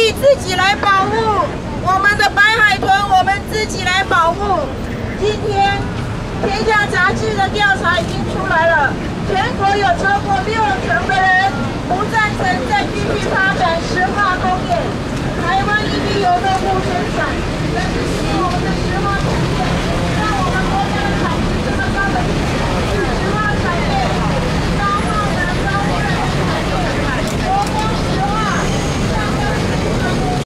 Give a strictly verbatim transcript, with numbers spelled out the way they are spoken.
地自己来保护，我们的白海豚我们自己来保护。今天天下杂志的调查已经出来了，全国有超过六成的人不赞成在地区发展石化工。